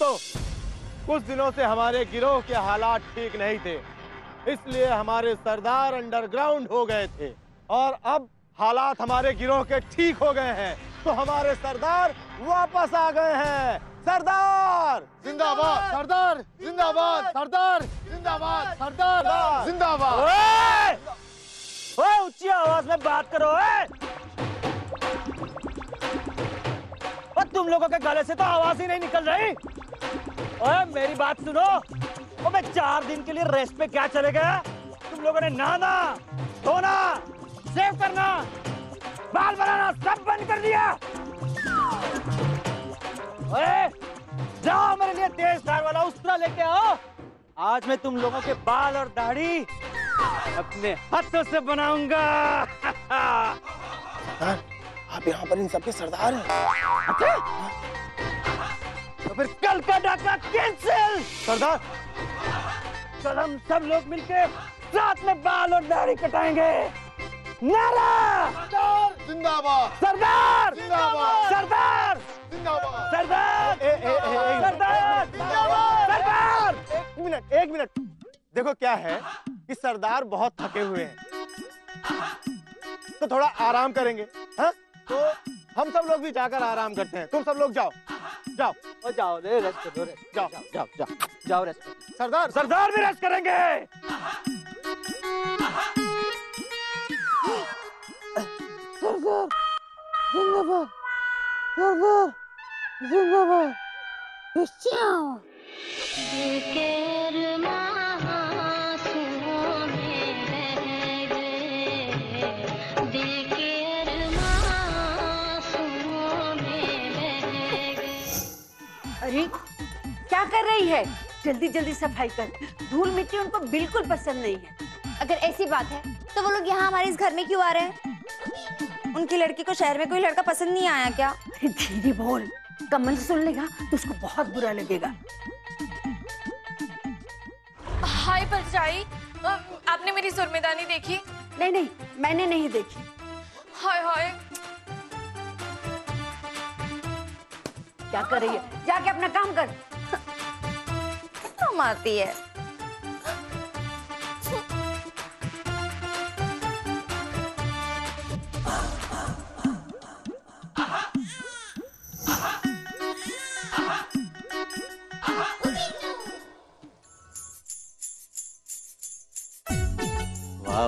दोस्तों, कुछ दिनों से हमारे गिरोह के हालात ठीक नहीं थे, इसलिए हमारे सरदार अंडरग्राउंड हो गए थे और अब हालात हमारे गिरोह के ठीक हो गए हैं तो हमारे सरदार वापस आ गए हैं। सरदार जिंदाबाद, सरदार जिंदाबाद, सरदार जिंदाबाद, सरदार जिंदाबाद। ओए ऊंची आवाज में बात करो, और तुम लोगों के गले से तो आवाज ही नहीं निकल रही। ओए मेरी बात सुनो, तो मैं 4 दिन के लिए रेस्ट पे क्या चले गया? तुम लोगों ने नहाना, धोना, सेव करना, बाल बनाना सब बंद कर दिया। अरे जाओ मेरे लिए तेज धार वाला उस्तरा लेके आओ, आज मैं तुम लोगों के बाल और दाढ़ी अपने हाथों से बनाऊंगा। आप यहाँ पर इन सबके सरदार हैं? अच्छा? तो फिर कल का डाका कैंसिल। सरदार कल हम सब लोग मिलके रात में बाल और दाढ़ी कटाएंगे। नारा जिंदाबाद, सरदार जिंदाबाद, सरदार जिंदाबाद, सरदार सरदार जिंदाबाद, सरदार। एक मिनट देखो, क्या है कि सरदार बहुत थके हुए हैं तो थोड़ा आराम करेंगे। हाँ तो हम सब लोग भी जाकर आराम करते हैं। तुम सब लोग जाओ जाओ और जाओ, रे रेस्ट करो, रे जाओ जाओ जाओ जाओ रेस्ट करो। सरदार सरदार भी रेस्ट करेंगे। जिंदाबाद, सरदार जिंदाबाद। अरे क्या कर रही है? जल्दी जल्दी सफाई कर। धूल मिट्टी उनको बिल्कुल पसंद नहीं है। अगर ऐसी बात है तो वो लोग यहाँ हमारे इस घर में क्यों आ रहे हैं? उनकी लड़की को शहर में कोई लड़का पसंद नहीं आया क्या? धीरे बोल, कमल सुन लेगा तो उसको बहुत बुरा लगेगा। हाय परजाई, आपने मेरी जुर्मेदानी देखी? नहीं, मैंने नहीं देखी। हाय हाय, क्या कर रही है? जाके अपना काम कर। काम आती है।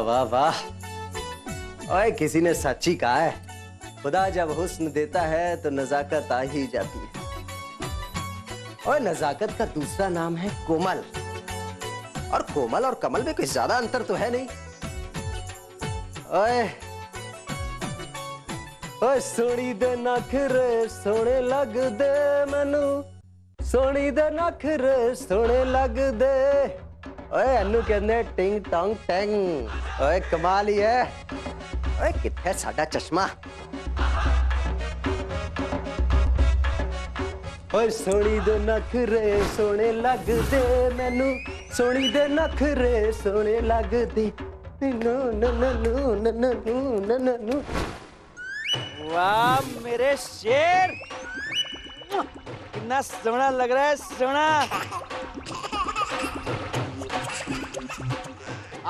वाह वाह, ओए किसी ने सच्ची कहा है, खुदा जब हुस्न देता है तो नजाकत आ ही जाती है। ओए नजाकत का दूसरा नाम है कोमल, और कोमल और कमल में कुछ ज्यादा अंतर तो है नहीं। ओए ओए सोनी दे नखरे सोने लग दे मनु, सोनी दे नखरे सोने लग दे। ओए अनु के अंदर टिंग टोंग टैंग। ओए कमाल ही है। ओए कितना सादा चश्मा। ओए सोनी दे नखरे सोने लग दे मैनू, सोनी दे नखरे सोने लग दे। No no no no no no no no. वाह मेरे शेर, कितना सोना लग रहा है, सोना।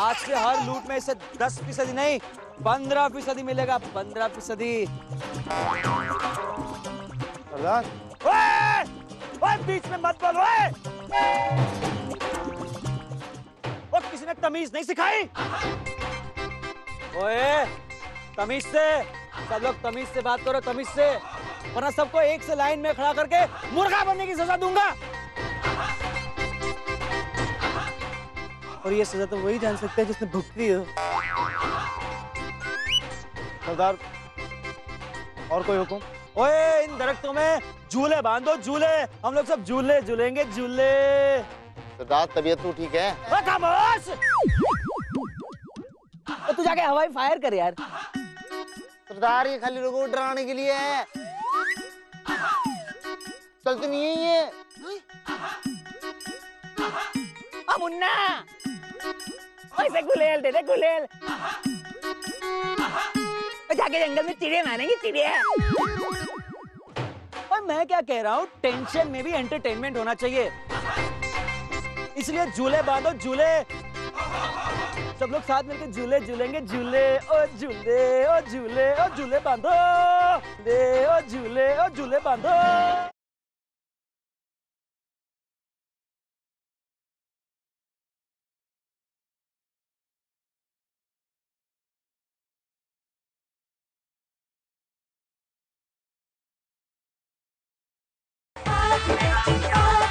आज से हर लूट में इसे 10% नहीं 15% मिलेगा, 15%। बीच में मत बोलो। वो किसी ने तमीज नहीं सिखाई। ओए तमीज से, सब लोग तमीज से बात करो, तमीज से, वरना सबको एक से लाइन में खड़ा करके मुर्गा बनने की सजा दूंगा। और ये सजा तो वही जान सकते हैं जिसने भुगती हो। सरदार और कोई हुक्म? ओए इन दरख्तों में झूले बांधो, झूले, हम लोग सब झूले झूलेंगे, झूले। सरदार तबीयत तो ठीक है? खामोश, तू जाके हवाई फायर कर यार। सरदार ये खाली लोगों को डराने के लिए है। चलते नहीं है ये। अब मुन्ना ऐसे गुलेल दे दे, गुलेल। जाके जंगल में चिड़िया मारेंगे, चिड़िया। और मैं क्या कह रहा हूँ, टेंशन में भी एंटरटेनमेंट होना चाहिए, इसलिए झूले बांधो झूले, सब लोग साथ मिलकर झूले झूलेंगे, झूले ओ झूले ओ झूले ओ झूले बांधो, दे ओ झूले बांधो। Oh,